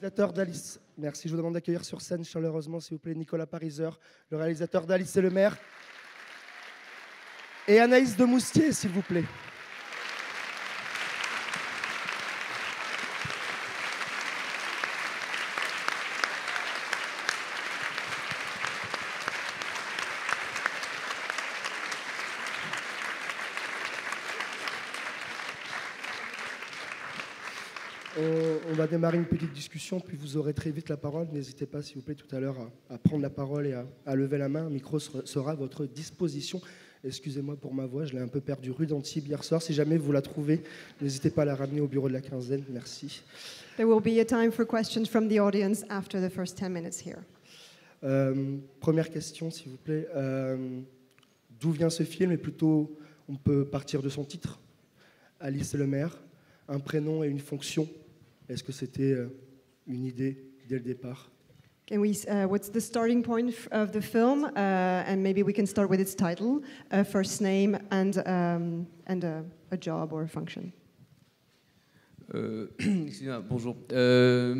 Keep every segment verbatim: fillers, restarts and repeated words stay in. réalisateur d'Alice. Merci, je vous demande d'accueillir sur scène chaleureusement, s'il vous plaît, Nicolas Pariser, le réalisateur d'Alice et le Maire. Et Anaïs Demoustier, s'il vous plaît. On va démarrer une petite discussion, puis vous aurez très vite la parole. N'hésitez pas, s'il vous plaît, tout à l'heure à, à prendre la parole et à, à lever la main. Un micro sera à votre disposition. Excusez-moi pour ma voix, je l'ai un peu perdue rue d'Antibes hier soir. Si jamais vous la trouvez, n'hésitez pas à la ramener au bureau de la quinzaine. Merci. There will be a time for questions from the audience after the first ten minutes here. Euh, première question, s'il vous plaît. Euh, d'où vient ce film? Et plutôt, on peut partir de son titre. Alice et le Maire, un prénom et une fonction. Est-ce que c'était une idée dès le départ? Can we, uh, what's the starting point of the film? Uh, and maybe we can start with its title, a first name and, um, and a, a job or a function. Euh, excusez-moi, bonjour. Euh,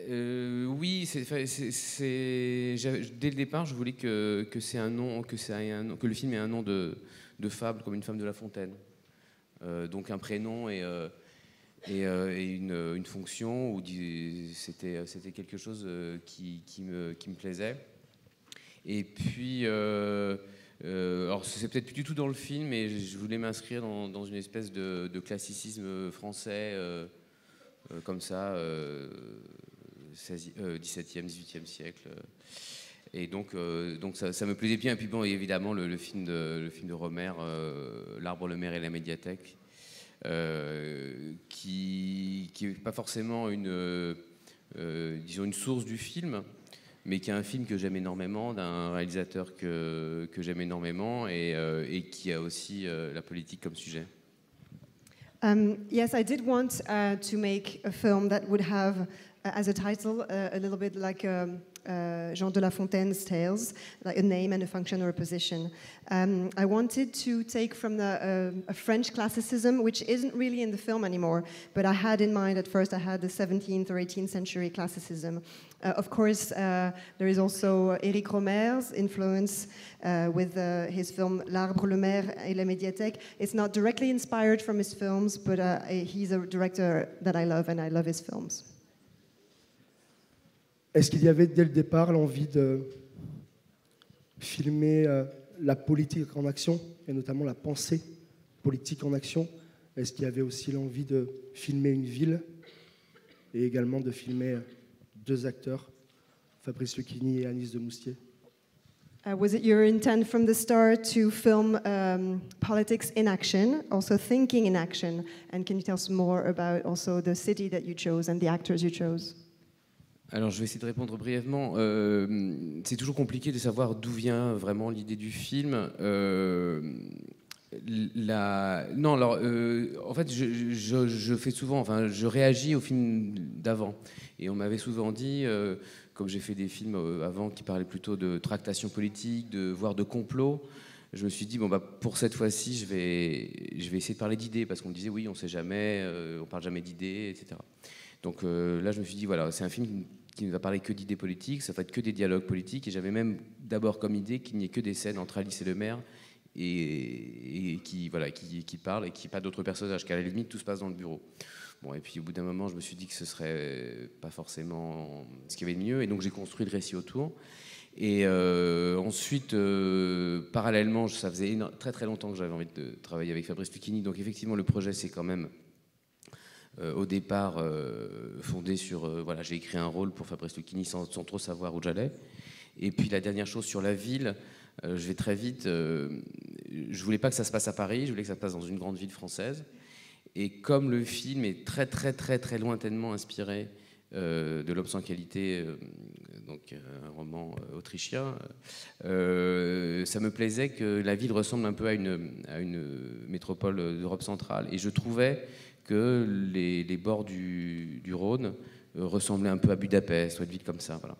euh, oui, c'est, c'est, c'est, dès le départ, je voulais que, que, c'est un nom, que, c'est un, que le film ait un nom de, de fable, comme une femme de La Fontaine. Euh, donc un prénom et... Euh, et, euh, et une, une fonction où c'était, c'était quelque chose qui, qui, me, qui me plaisait. Et puis, euh, euh, alors c'est peut-être plus du tout dans le film, mais je voulais m'inscrire dans, dans une espèce de, de classicisme français, euh, euh, comme ça, euh, seizième, dix-septième, dix-huitième siècle. Et donc, euh, donc ça, ça me plaisait bien. Et puis bon, évidemment, le, le, film, de, le film de Romer, euh, L'Arbre, le Maire et la Médiathèque, Euh, qui n'est pas forcément une, euh, disons une source du film, mais qui est un film que j'aime énormément, d'un réalisateur que, que j'aime énormément et, euh, et qui a aussi euh, la politique comme sujet. Um, yes, I did want uh, to make a film that would have uh, as a title uh, a little bit like a, uh, Jean de La Fontaine's tales, like a name and a function or a position. Um, I wanted to take from the, uh, a French classicism, which isn't really in the film anymore, but I had in mind at first, I had the seventeenth or eighteenth century classicism. Uh, of course, uh, there is also Éric Rohmer's influence uh, with uh, his film L'Arbre, le Maire et la Médiathèque. It's not directly inspired from his films, but uh, he's a director that I love, and I love his films. Est-ce qu'il y avait dès le départ l'envie de filmer euh, la politique en action, et notamment la pensée politique en action? Est-ce qu'il y avait aussi l'envie de filmer une ville et également de filmer euh, deux acteurs, Fabrice Luchini et Anaïs Demoustier? Uh, was it your intent from the start to film um, politics in action, also thinking in action? And can you tell us more about also the city that you chose and the actors you chose? Alors je vais essayer de répondre brièvement. Euh, c'est toujours compliqué de savoir d'où vient vraiment l'idée du film. Euh, la... Non, alors euh, en fait je, je, je fais souvent, enfin je réagis aux films d'avant. Et on m'avait souvent dit, euh, comme j'ai fait des films avant qui parlaient plutôt de tractation politique, de voire de complot, je me suis dit bon bah pour cette fois-ci je vais je vais essayer de parler d'idées parce qu'on me disait oui on sait jamais, euh, on parle jamais d'idées, et cetera. Donc euh, là je me suis dit voilà c'est un film qui ne va parler que d'idées politiques, ça va être que des dialogues politiques et j'avais même d'abord comme idée qu'il n'y ait que des scènes entre Alice et le Maire et, et qui voilà qui, qui parlent et qu'il n'y ait pas d'autres personnages, qu'à la limite tout se passe dans le bureau. Bon et puis au bout d'un moment je me suis dit que ce serait pas forcément ce qu'il y avait de mieux et donc j'ai construit le récit autour. Et euh, ensuite, euh, parallèlement, ça faisait énorme, très très longtemps que j'avais envie de travailler avec Fabrice Luchini. Donc effectivement, le projet, c'est quand même, euh, au départ, euh, fondé sur... Euh, voilà, j'ai écrit un rôle pour Fabrice Luchini sans, sans trop savoir où j'allais. Et puis la dernière chose sur la ville, euh, je vais très vite. Euh, je voulais pas que ça se passe à Paris, je voulais que ça se passe dans une grande ville française. Et comme le film est très très très très lointainement inspiré Euh, de L'Homme sans qualité, euh, donc euh, un roman euh, autrichien, euh, ça me plaisait que la ville ressemble un peu à une, à une métropole d'Europe centrale. Et je trouvais que les, les bords du, du Rhône euh, ressemblaient un peu à Budapest, ou à une ville comme ça. Voilà.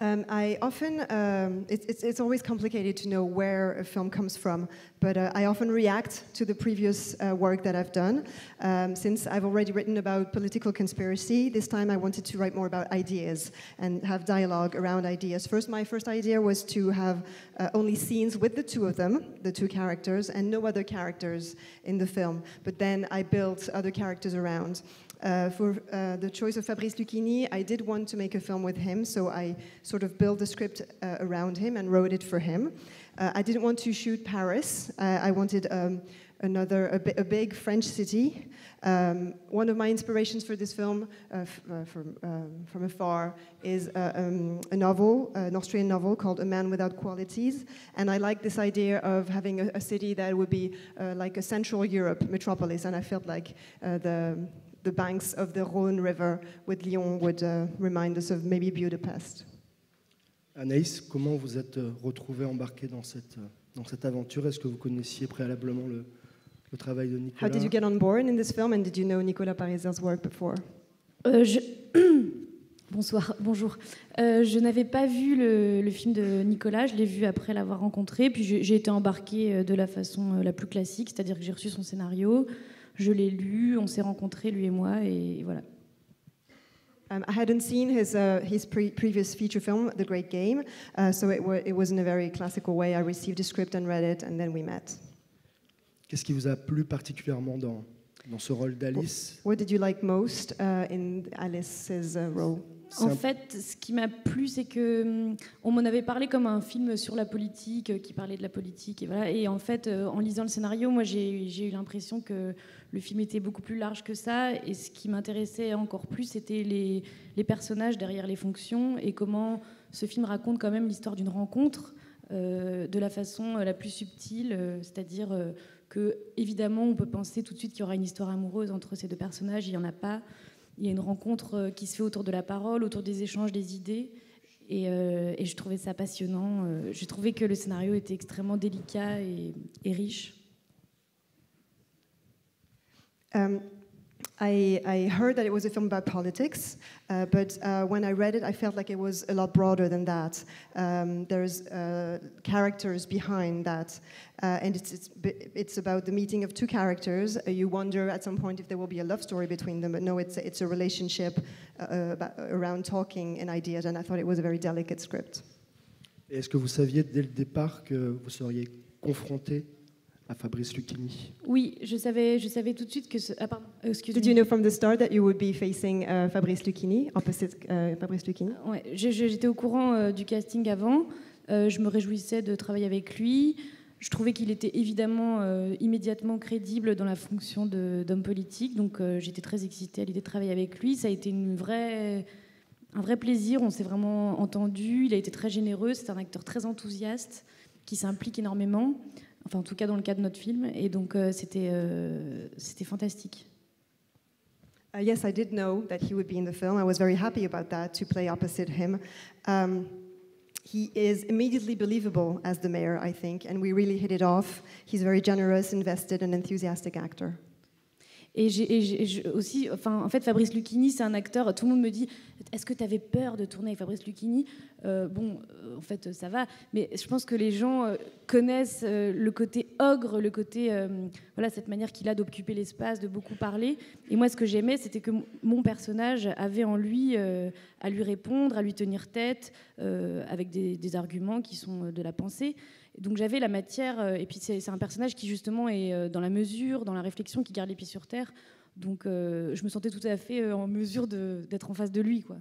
Um, I often, um, it, it's, it's always complicated to know where a film comes from, but uh, I often react to the previous uh, work that I've done. Um, since I've already written about political conspiracy, this time I wanted to write more about ideas and have dialogue around ideas. First, my first idea was to have uh, only scenes with the two of them, the two characters, and no other characters in the film. But then I built other characters around. Uh, for uh, the choice of Fabrice Luchini, I did want to make a film with him, so I sort of built the script uh, around him and wrote it for him. Uh, I didn't want to shoot Paris. Uh, I wanted um, another, a, bi a big French city. Um, one of my inspirations for this film, uh, f uh, from, um, from afar, is uh, um, a novel, an Austrian novel called A Man Without Qualities. And I like this idea of having a, a city that would be uh, like a Central Europe metropolis, and I felt like uh, the... the banks of the Rhône River with Lyon would uh, remind us of maybe Budapest. Anaïs, comment vous êtes retrouvée embarquée dans cette dans cette aventure? Est-ce que vous connaissiez préalablement le, le travail de Nicolas? How did you get on board in this film and did you know Nicolas Pariser's work before? Euh, je... Bonsoir, bonjour. Euh, je n'avais pas vu le, le film de Nicolas, je l'ai vu après l'avoir rencontré, puis j'ai été embarquée de la façon la plus classique, c'est-à-dire que j'ai reçu son scénario. Je l'ai lu, on s'est rencontrés, lui et moi, et voilà. Um, I hadn't seen his, uh, his pre previous feature film, The Great Game, uh, so it, it was in a very classical way. I received a script and read it, and then we met. Qu'est-ce qui vous a plu particulièrement dans, dans ce rôle d'Alice? What did you like most uh, in Alice's uh, role? En fait, ce qui m'a plu, c'est que on m'en avait parlé comme un film sur la politique, qui parlait de la politique, et voilà. Et en fait, en lisant le scénario, moi, j'ai eu l'impression que le film était beaucoup plus large que ça. Et ce qui m'intéressait encore plus, c'était les, les personnages derrière les fonctions et comment ce film raconte quand même l'histoire d'une rencontre euh, de la façon la plus subtile, c'est-à-dire euh, que évidemment, on peut penser tout de suite qu'il y aura une histoire amoureuse entre ces deux personnages. Il n'y en a pas. Il y a une rencontre qui se fait autour de la parole, autour des échanges, des idées. Et, euh, et je trouvais ça passionnant. Je trouvais que le scénario était extrêmement délicat et, et riche. Um. I, I heard that it was a film about politics, uh, but uh, when I read it, I felt like it was a lot broader than that. Um, there's uh, characters behind that, uh, and it's, it's, it's about the meeting of two characters. Uh, you wonder at some point if there will be a love story between them, but no, it's, it's a relationship uh, about, around talking and ideas, and I thought it was a very delicate script. Est-ce que vous saviez dès le départ que vous seriez confronté à Fabrice Luchini? Oui, je savais, je savais tout de suite que... Ce, ah, pardon, excuse-moi. Did you know from the start that you would be facing uh, Fabrice Luchini, opposite uh, Fabrice Luchini? Ouais, j'étais au courant euh, du casting avant. Euh, je me réjouissais de travailler avec lui. Je trouvais qu'il était évidemment euh, immédiatement crédible dans la fonction d'homme politique, donc euh, j'étais très excitée à l'idée de travailler avec lui. Ça a été une vraie, un vrai plaisir. On s'est vraiment entendus. Il a été très généreux. C'est un acteur très enthousiaste qui s'implique énormément. Enfin, en tout cas, dans le cas de notre film, et donc euh, c'était euh, c'était fantastique. Uh, yes, I did know that he would be in the film. I was very happy about that to play opposite him. Um, he is immediately believable as the mayor, I think, and we really hit it off. He's a very generous, invested, and enthusiastic actor. Et, et, et aussi, enfin, en fait, Fabrice Luchini, c'est un acteur. Tout le monde me dit, est-ce que tu avais peur de tourner avec Fabrice Luchini? euh, Bon, en fait, ça va. Mais je pense que les gens connaissent le côté ogre, le côté, euh, voilà, cette manière qu'il a d'occuper l'espace, de beaucoup parler. Et moi, ce que j'aimais, c'était que mon personnage avait en lui euh, à lui répondre, à lui tenir tête, euh, avec des, des arguments qui sont de la pensée. Donc j'avais la matière, et puis c'est un personnage qui justement est dans la mesure, dans la réflexion, qui garde les pieds sur terre. Donc euh, je me sentais tout à fait en mesure d'être en face de lui, quoi.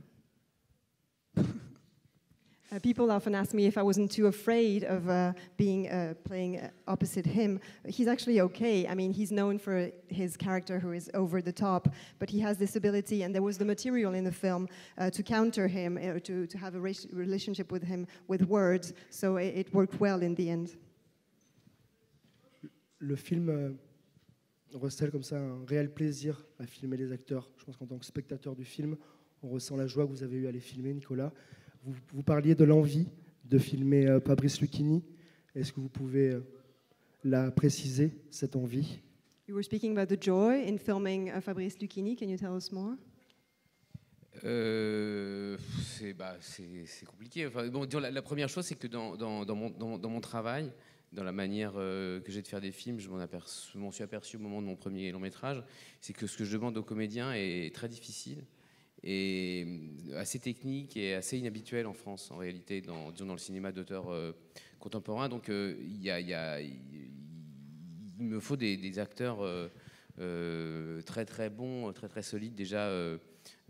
Uh, people often ask me if I wasn't too afraid of uh, being uh, playing uh, opposite him. He's actually okay. I mean, he's known for his character who is over the top, but he has this ability, and there was the material in the film uh, to counter him, uh, to, to have a relationship with him with words, so it, it worked well in the end. Le film euh, recèle comme ça un réel plaisir à filmer les acteurs. Je pense qu'en tant que spectateur du film, on ressent la joie que vous avez eue à les filmer, Nicolas. Vous, vous parliez de l'envie de filmer euh, Fabrice Luchini. Est-ce que vous pouvez euh, la préciser, cette envie? You were speaking about the joy in filming uh, Fabrice Luchini. Can you tell us more? euh, c'est bah, compliqué. Enfin, bon, disons, la, la première chose, c'est que dans, dans, dans, mon, dans, dans mon travail, dans la manière euh, que j'ai de faire des films, je m'en suis aperçu au moment de mon premier long métrage, c'est que ce que je demande aux comédiens est très difficile et assez technique et assez inhabituel en France, en réalité, dans, disons, dans le cinéma d'auteur euh, contemporain. Donc, euh, y a, y a, y, il me faut des, des acteurs euh, euh, très, très bons, très, très solides, déjà, euh,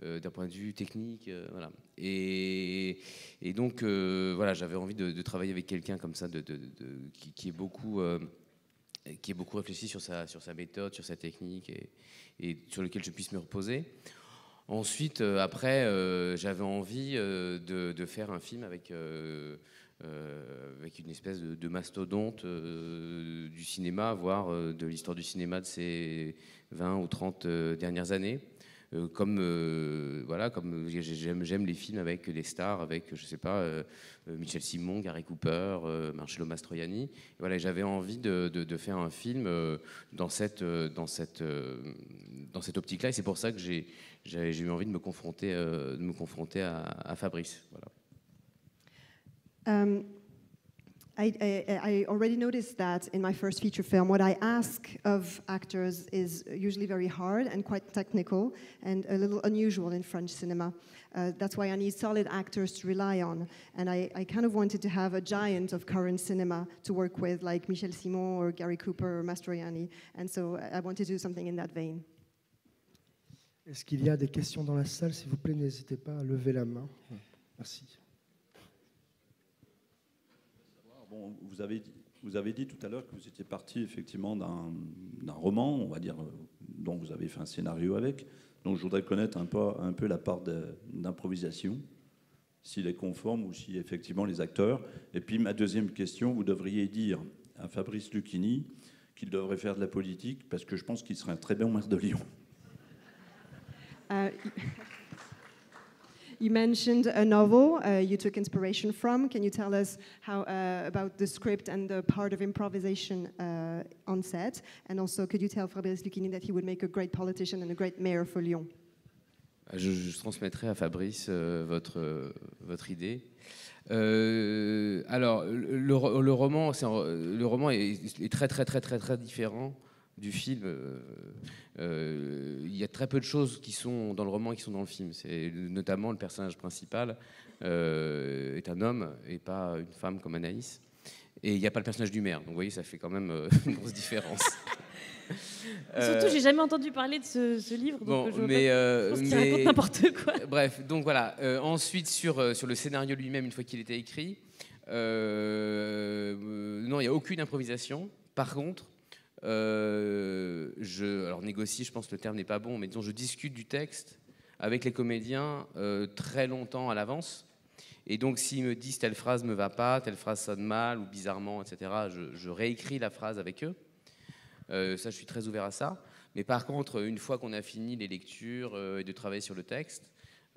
euh, d'un point de vue technique. Euh, voilà. et, et donc, euh, voilà, j'avais envie de, de travailler avec quelqu'un comme ça, de, de, de, qui, qui est beaucoup... Euh, qui est beaucoup réfléchi sur sa, sur sa méthode, sur sa technique, et, et sur lequel je puisse me reposer. Ensuite, euh, après, euh, j'avais envie euh, de, de faire un film avec, euh, euh, avec une espèce de, de mastodonte euh, du cinéma, voire euh, de l'histoire du cinéma de ces vingt ou trente euh, dernières années. Euh, comme euh, voilà, comme j'aime les films avec des stars, avec, je sais pas, euh, Michel Simon, Gary Cooper, euh, Marcello Mastroianni. Et voilà, j'avais envie de, de, de faire un film euh, dans cette, euh, dans cette, euh, dans cette optique-là. Et c'est pour ça que j'ai J'ai eu envie de me confronter, euh, de me confronter à, à Fabrice. Voilà. Um, I, I, I already noticed that in my first feature film, what I ask of actors is usually very hard and quite technical and a little unusual in French cinema. Uh, that's why I need solid actors to rely on. And I, I kind of wanted to have a giant of current cinema to work with, like Michel Simon or Gary Cooper or Mastroianni. And so I wanted to do something in that vein. Est-ce qu'il y a des questions dans la salle? S'il vous plaît, n'hésitez pas à lever la main. Merci. Bon, vous, avez, vous avez dit tout à l'heure que vous étiez parti effectivement d'un roman, on va dire, dont vous avez fait un scénario avec. Donc je voudrais connaître un peu, un peu la part d'improvisation, s'il est conforme ou si effectivement les acteurs. Et puis ma deuxième question, vous devriez dire à Fabrice Luchini qu'il devrait faire de la politique parce que je pense qu'il serait un très bon maire de Lyon. Uh, you mentioned a novel uh, you took inspiration from. Can you tell us how, uh, about the script and the part of improvisation uh, on set? And also, could you tell Fabrice Luchini that he would make a great politician and a great mayor for Lyon? Je, je transmettrai à Fabrice euh, votre, euh, votre idée. Euh, alors, le, le roman, c'est, le roman est, est très, très, très, très, très différent du film. Euh, euh, il y a très peu de choses qui sont dans le roman et qui sont dans le film. C'est notamment le personnage principal euh, est un homme et pas une femme comme Anaïs. Et il n'y a pas le personnage du maire. Donc vous voyez, ça fait quand même euh, une grosse différence. euh, Surtout, j'ai jamais entendu parler de ce, ce livre. Donc bon, je vois mais, pas, euh, je pense qu'il raconte n'importe quoi. Bref, donc voilà. Euh, ensuite, sur, sur le scénario lui-même, une fois qu'il était écrit, euh, euh, non, il n'y a aucune improvisation. Par contre, Euh, je, alors négocie, je pense que le terme n'est pas bon, mais disons je discute du texte avec les comédiens euh, très longtemps à l'avance, et donc s'ils me disent telle phrase me va pas, telle phrase sonne mal ou bizarrement, et cetera, je, je réécris la phrase avec eux. Euh, ça, je suis très ouvert à ça. Mais par contre, une fois qu'on a fini les lectures euh, et de travailler sur le texte,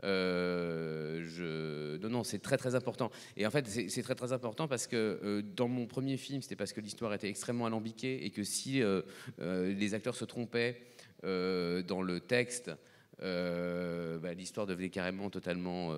euh, je... non, non, c'est très très important. Et en fait, c'est très très important parce que euh, dans mon premier film, c'était parce que l'histoire était extrêmement alambiquée et que si euh, euh, les acteurs se trompaient euh, dans le texte, euh, bah, l'histoire devenait carrément totalement,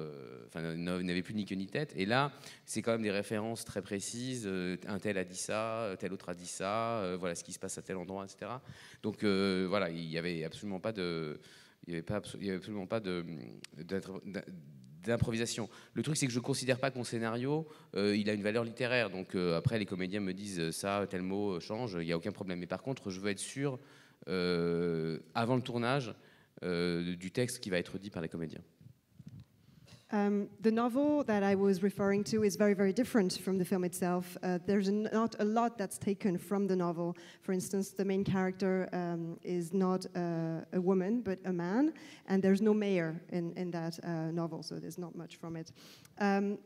enfin, euh, n'avait plus ni queue ni tête. Et là, c'est quand même des références très précises. Euh, un tel a dit ça, tel autre a dit ça. Euh, voilà ce qui se passe à tel endroit, et cetera. Donc euh, voilà, il n'y avait absolument pas de Il n'y avait, avait absolument pas d'improvisation. Le truc, c'est que je ne considère pas que mon scénario, euh, il a une valeur littéraire. Donc euh, après, les comédiens me disent ça, tel mot change, il n'y a aucun problème. Mais par contre, je veux être sûr, euh, avant le tournage, euh, du texte qui va être dit par les comédiens. Um, the novel that I was referring to is very, very different from the film itself. Uh, there's not a lot that's taken from the novel. For instance, the main character um, is not uh, a woman, but a man, and there's no mayor in, in that uh, novel, so there's not much from it. Um,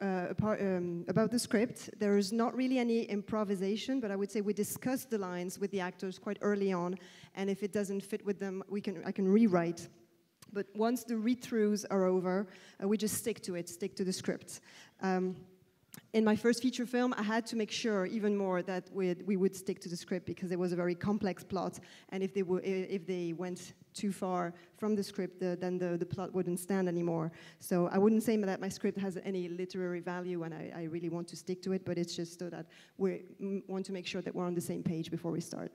Uh, apart, um, about the script, there is not really any improvisation, but I would say we discuss the lines with the actors quite early on, and if it doesn't fit with them, we can I can rewrite. But once the read-throughs are over, uh, we just stick to it, stick to the script. Um, in my first feature film, I had to make sure even more that we'd, we would stick to the script, because it was a very complex plot, and if they, were, if they went too far from the script, the, then the, the plot wouldn't stand anymore. So I wouldn't say that my script has any literary value, and I, I really want to stick to it, but it's just so that we want to make sure that we're on the same page before we start.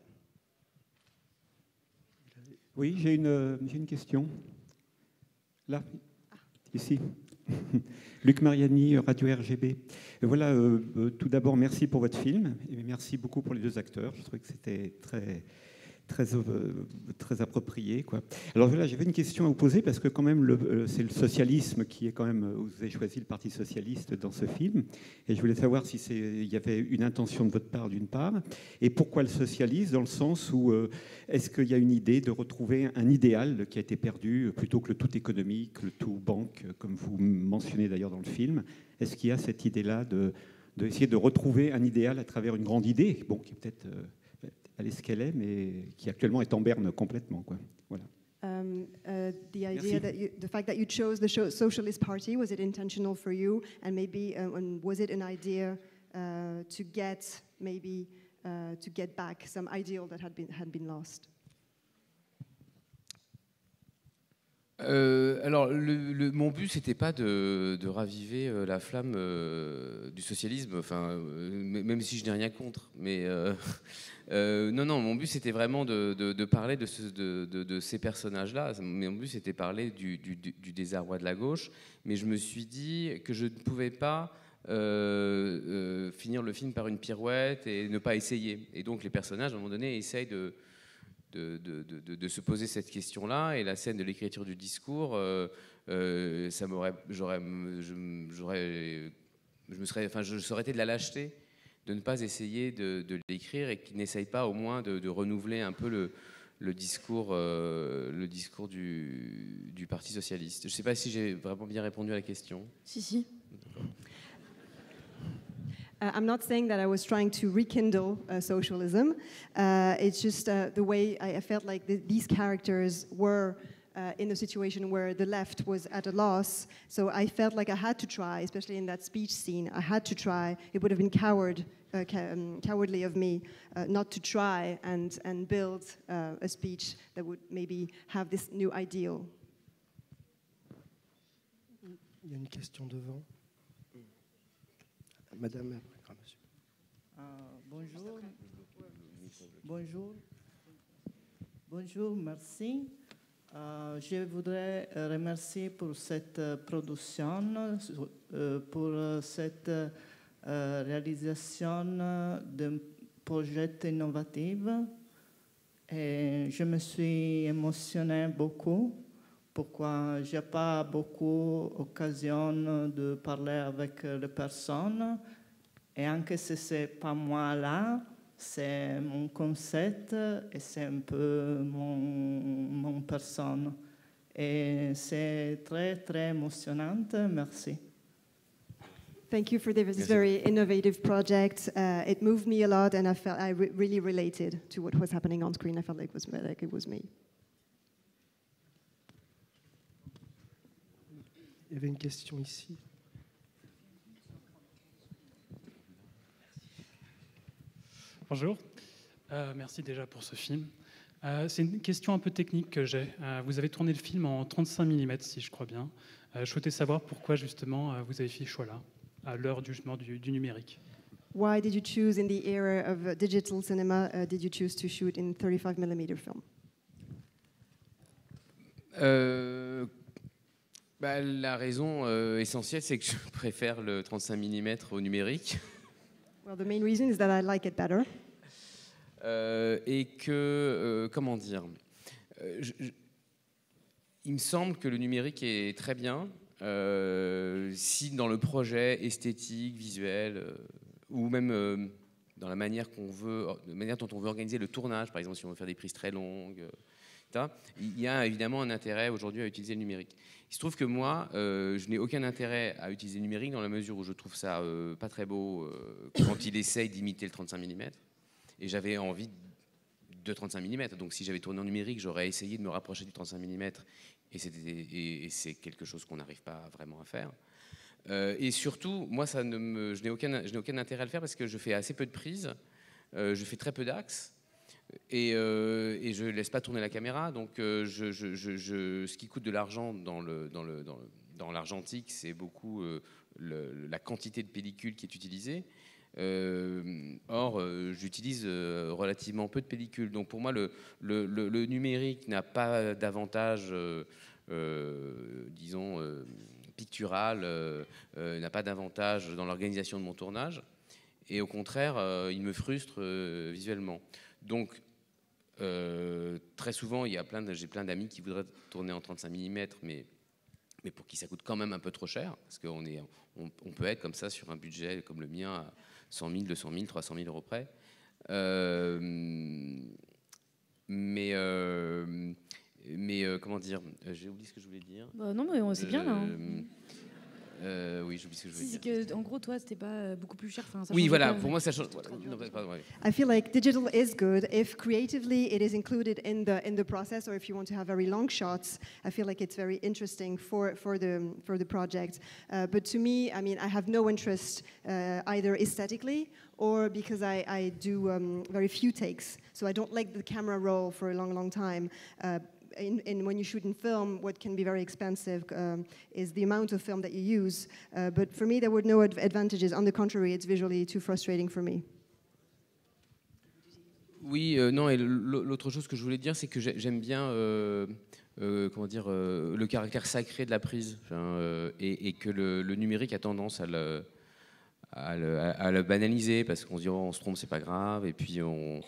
Oui, j'ai une, j'ai une question. Là, ici. Luc Mariani, Radio R G B. Voilà, euh, euh, tout d'abord, merci pour votre film, et merci beaucoup pour les deux acteurs. Je trouvais que c'était très, très, euh, très approprié, quoi. Alors voilà, j'avais une question à vous poser, parce que quand même, euh, c'est le socialisme qui est quand même... Vous avez choisi le Parti Socialiste dans ce film, et je voulais savoir si c'est, il y avait une intention de votre part, d'une part, et pourquoi le socialisme, dans le sens où euh, est-ce qu'il y a une idée de retrouver un idéal qui a été perdu, plutôt que le tout économique, le tout banque, comme vous mentionnez d'ailleurs dans le film. Est-ce qu'il y a cette idée-là de, de essayer de retrouver un idéal à travers une grande idée, bon, qui est peut-être... Euh, elle est ce qu'elle est, mais qui actuellement est en berne complètement, quoi. Voilà. Um, uh, the idea Merci. that you, the fact that you chose the Socialist Party, was it intentional for you, and maybe uh, and was it an idea uh, to get maybe uh, to get back some ideal that had been had been lost? Euh, alors, le, le, mon but, c'était pas de, de raviver euh, la flamme euh, du socialisme, enfin, euh, même si je n'ai rien contre. Mais euh, euh, non, non, mon but, c'était vraiment de, de, de parler de, ce, de, de, de ces personnages-là. Mon but, c'était parler du, du, du désarroi de la gauche. Mais je me suis dit que je ne pouvais pas euh, euh, finir le film par une pirouette et ne pas essayer. Et donc, les personnages, à un moment donné, essayent de... De, de, de, de se poser cette question-là, et la scène de l'écriture du discours, euh, euh, ça m'aurait, j'aurais, j'aurais, je me serais, enfin, je serais été de la lâcheté de ne pas essayer de, de l'écrire, et qu'il n'essaye pas au moins de, de renouveler un peu le, le discours, euh, le discours du, du Parti socialiste. Je ne sais pas si j'ai vraiment bien répondu à la question. Si, si. Uh, I'm not saying that I was trying to rekindle uh, socialism. Uh, it's just uh, the way I, I felt like th these characters were uh, in a situation where the left was at a loss. So I felt like I had to try, especially in that speech scene. I had to try. It would have been coward, uh, ca um, cowardly of me uh, not to try and, and build uh, a speech that would maybe have this new ideal. Il y a une question devant. Madame, monsieur. Euh, bonjour. Bonjour. Bonjour, merci. Euh, je voudrais remercier pour cette production, pour cette réalisation d'un projet innovatif. Et je me suis émotionnée beaucoup. Pourquoi je n'ai pas beaucoup d'occasion de parler avec les personnes. Et même si ce n'est pas moi là, c'est mon concept et c'est un peu mon, mon personne. Et c'est très, très émotionnant. Merci. Thank you for this very innovative project. Uh, it moved me a lot, and I felt I re really related to what was happening on screen. I felt like it was, like it was me. Il y avait une question ici. Bonjour, euh, merci déjà pour ce film. Euh, c'est une question un peu technique que j'ai. Euh, vous avez tourné le film en trente-cinq millimètres, si je crois bien. Euh, je souhaitais savoir pourquoi justement euh, vous avez fait ce choix-là, à l'heure justement du, du numérique. Why did you choose in the era of digital cinema, uh, did you choose to shoot in thirty-five millimeter film? Euh... Bah, la raison euh, essentielle, c'est que je préfère le trente-cinq millimètres au numérique. Well, the main reason is that I like it better. Euh, et que, euh, comment dire, euh, je, je, il me semble que le numérique est très bien, euh, si dans le projet esthétique, visuel, euh, ou même euh, dans la manière qu'on veut, la manière dont on veut organiser le tournage, par exemple, si on veut faire des prises très longues. Euh, Il y a évidemment un intérêt aujourd'hui à utiliser le numérique. Il se trouve que moi, euh, je n'ai aucun intérêt à utiliser le numérique dans la mesure où je trouve ça euh, pas très beau euh, quand il essaye d'imiter le trente-cinq millimètres. Et j'avais envie de trente-cinq millimètres. Donc si j'avais tourné en numérique, j'aurais essayé de me rapprocher du trente-cinq millimètres. Et c'est quelque chose qu'on n'arrive pas vraiment à faire. Euh, et surtout, moi, ça ne me, je n'ai aucun, je n'ai aucun intérêt à le faire parce que je fais assez peu de prises, euh, je fais très peu d'axes, et, euh, et je ne laisse pas tourner la caméra. Donc, euh, je, je, je, je, ce qui coûte de l'argent dans, le, dans, le, dans, le, dans l'argentique, c'est beaucoup euh, le, la quantité de pellicule qui est utilisée. Euh, or, euh, j'utilise euh, relativement peu de pellicule. Donc, pour moi, le, le, le, le numérique n'a pas d'avantage, euh, euh, disons... Euh, pictural, euh, euh, n'a pas d'avantage dans l'organisation de mon tournage, et au contraire, euh, il me frustre euh, visuellement. Donc, euh, très souvent, il y a plein de, j'ai plein d'amis qui voudraient tourner en trente-cinq millimètres, mais, mais pour qui ça coûte quand même un peu trop cher, parce qu'on est, on, on peut être comme ça sur un budget comme le mien, à cent mille, deux cent mille, trois cent mille euros près. Euh, mais... Euh, Mais euh, comment dire, euh, j'ai oublié ce que je voulais dire. Bah non, mais c'est euh, bien là. Hein. Euh, oui, j'ai oublié ce que je voulais si, dire. Que, en gros, toi, c'était pas beaucoup plus cher. Enfin, ça oui, voilà. Pas, pour moi, ça change. Non, pardon, ouais. I feel like digital is good if creatively it is included in the in the process, or if you want to have very long shots. I feel like it's very interesting for for the for the project. Uh, but to me, I mean, I have no interest uh, either aesthetically. Or because I, I do um, very few takes, so I don't like the camera roll for a long, long time. Uh, in, in when you shoot in film, what can be very expensive um, is the amount of film that you use. Uh, but for me, there were no ad advantages. On the contrary, it's visually too frustrating for me. Oui, euh, non. Et l'autre chose que je voulais dire, c'est que j'aime bien, euh, euh, comment dire, euh, le caractère sacré de la prise, enfin, euh, et, et que le, le numérique a tendance à le À le, à le banaliser parce qu'on se dit oh, on se trompe, c'est pas grave, et puis on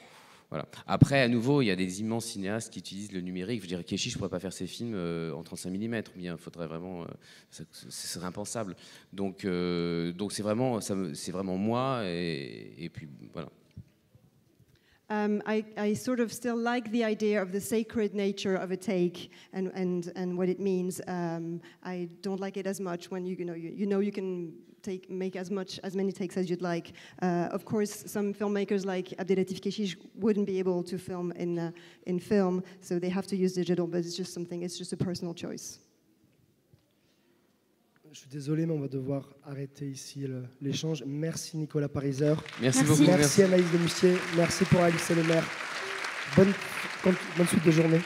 voilà. Après, à nouveau, il y a des immenses cinéastes qui utilisent le numérique. Je veux dire, Kechiche, je pourrais pas faire ses films euh, en trente-cinq millimètres, bien, faudrait vraiment, euh, ça, ça serait impensable. Donc, euh, donc c'est vraiment, ça, c'est vraiment moi, et, et puis voilà. Um, I, I sort of still like the idea of the sacred nature of a take and, and, and what it means. Um, I don't like it as much when you, you know you, you know you can take make as much as many takes as you'd like. Uh, of course, some filmmakers like Abdelatif Kechiche wouldn't be able to film in uh, in film, so they have to use digital. But it's just something. It's just a personal choice. Je suis désolé, mais on va devoir arrêter ici l'échange. Merci Nicolas Pariser. Merci, merci beaucoup. Merci Anaïs Demoustier. Merci pour Alice et le Maire. Bonne, bonne suite de journée.